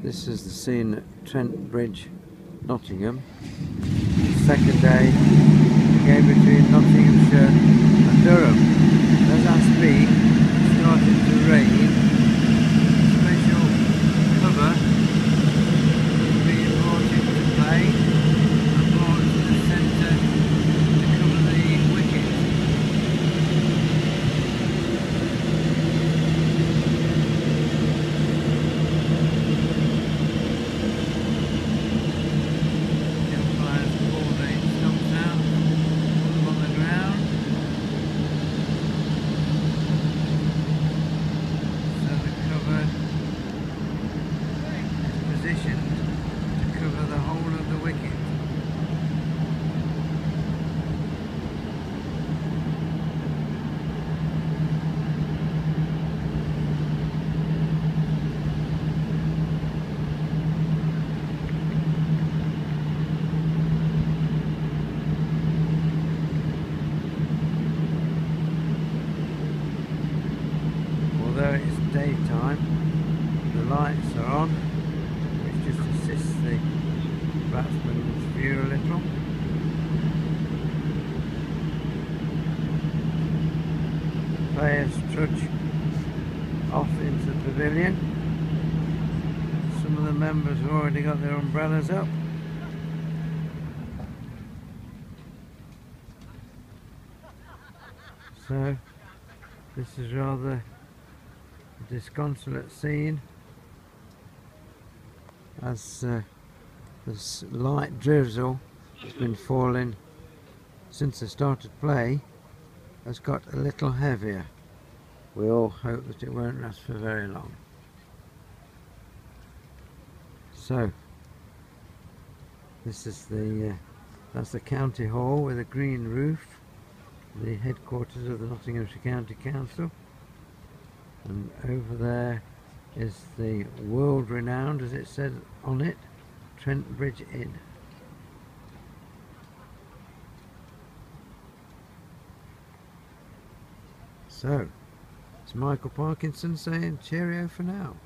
This is the scene at Trent Bridge, Nottingham. Second day, the game between Nottinghamshire and Durham. As I speak, it started to rain. Special cover is being brought into play and brought to the centre to cover the wicket. The umpire's ball being stomped out, put them on the ground. So the cover is positioned to cover the whole of the wicket. Although it's daytime, the lights are on, which just assists the batsman's view a little. The players trudge off into the pavilion. Some of the members have already got their umbrellas up. So this is rather a disconsolate scene as this light drizzle that's been falling since the start of play has got a little heavier. We all hope that it won't last for very long. So this is the that's the county hall with a green roof, the headquarters of the Nottinghamshire County Council. And over there is the world-renowned, as it said on it, Trent Bridge Inn. So, it's Michael Parkinson saying cheerio for now.